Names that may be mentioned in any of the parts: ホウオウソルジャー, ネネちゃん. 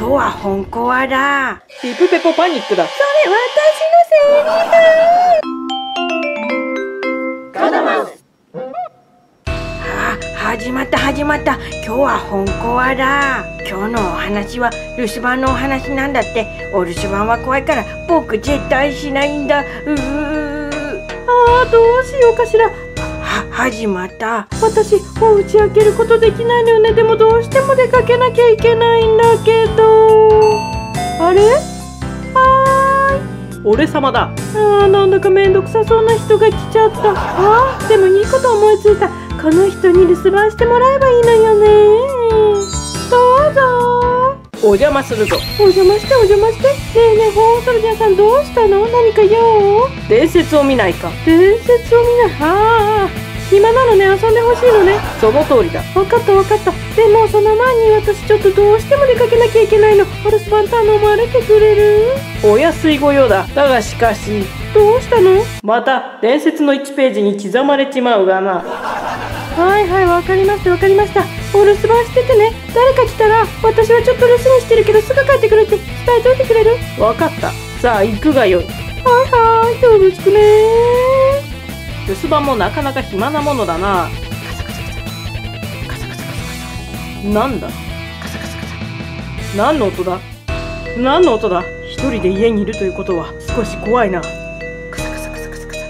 今日は本コアだ。ピプペポパニックだ。それ私のセリフ。ガダマウス。始まった始まった。今日は本コアだ。今日のお話は留守番のお話なんだって。お留守番は怖いから僕絶対しないんだ。あー、どうしようかしら。始まった。私お家開けることできないのよね。でもどうしても出かけなきゃいけないんだけど。あれ、俺様だ。なんだかめんどくさそうな人が来ちゃった。でもいいこと思いついた。この人に留守番してもらえばいいのよね。どうぞ。お邪魔するぞ。お邪魔してお邪魔して。ねえねえ、ホーソルジャーさんどうしたの？何か用？伝説を見ないか。伝説を見ない。ああ、暇なのね。遊んでほしいのね。その通りだ。分かった分かった。でもその前に私ちょっとどうしても出かけなきゃいけないの。お留守番頼まれてくれる？お安い御用だ。だがしかし。どうしたの？また伝説の1ページに刻まれちまうがな。はいはい、わかりましたわかりました。お留守番しててね。誰か来たら私はちょっと留守にしてるけどすぐ帰ってくるって伝えといてくれる？わかった。さあ行くがよい。はいはい、よろしくね。留守番もなかなか暇なものだな。カサカサカサカサカサカサ。なんだカサカサカサ。何の音だ何の音だ。一人で家にいるということは少し怖いな。カサカサカサカサカサ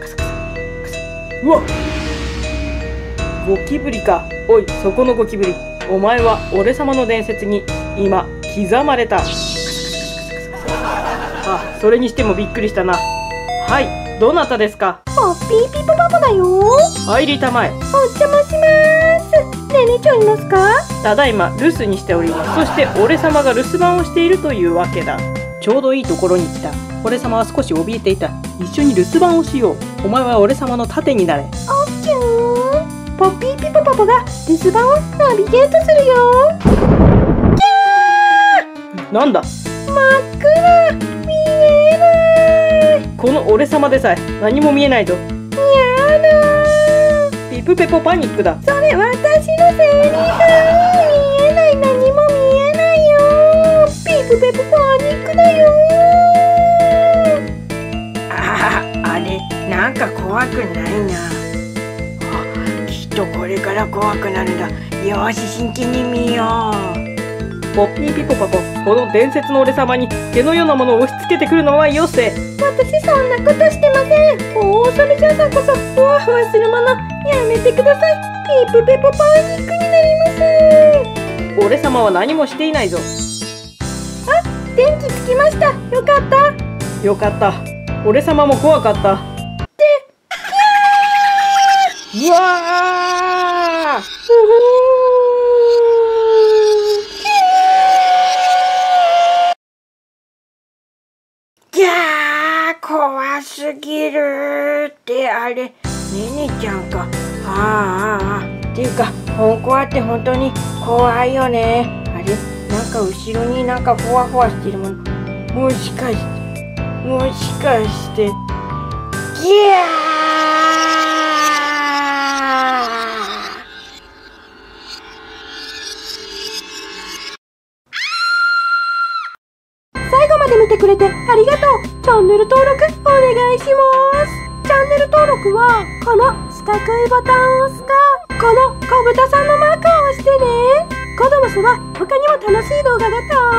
カサカサ。うわっ、ゴキブリか。おい、そこのゴキブリ、お前は俺様の伝説に今刻まれた。あ、それにしてもびっくりしたな。はい、どなたですか？おピーピーパパパだよ。入りたまえ。お邪魔します。ねえねえ、今日いますか？ただいま留守にしております。そして俺様が留守番をしているというわけだ。ちょうどいいところに来た。俺様は少し怯えていた。一緒に留守番をしよう。お前は俺様の盾になれ。オッケー。ポピーピポパポが留守番をナビゲートするよ。キャー！なんだ？真っ暗。見えない。この俺様でさえ何も見えないぞ。やだー。ピプペポパニックだ。それ私のセリフ。見えない、何も見えないよ。ピプペポパニックだよ。あれ、なんか怖くないな。これから怖くなるんだ。よし、真剣に見よう。ポッピーピポパポ、この伝説の俺様に手のようなものを押し付けてくるのはよせ。私そんなことしてません。おー、それじゃあさんこそふわふわするものやめてください。ピープペポパニックになります。俺様は何もしていないぞ。あ、電気つきました。よかったよかった。俺様も怖かった。うわー！ギャー、怖すぎるって。あれ、ねねちゃんか。っていうか本コアって本当に怖いよね。あれ、なんか後ろになんかフワフワしてるもの。もしかしてギャー。くれてありがとう。チャンネル登録お願いします。チャンネル登録はこの四角いボタンを押すか、この小豚さんのマークを押してね。子供さんは他にも楽しい動画がた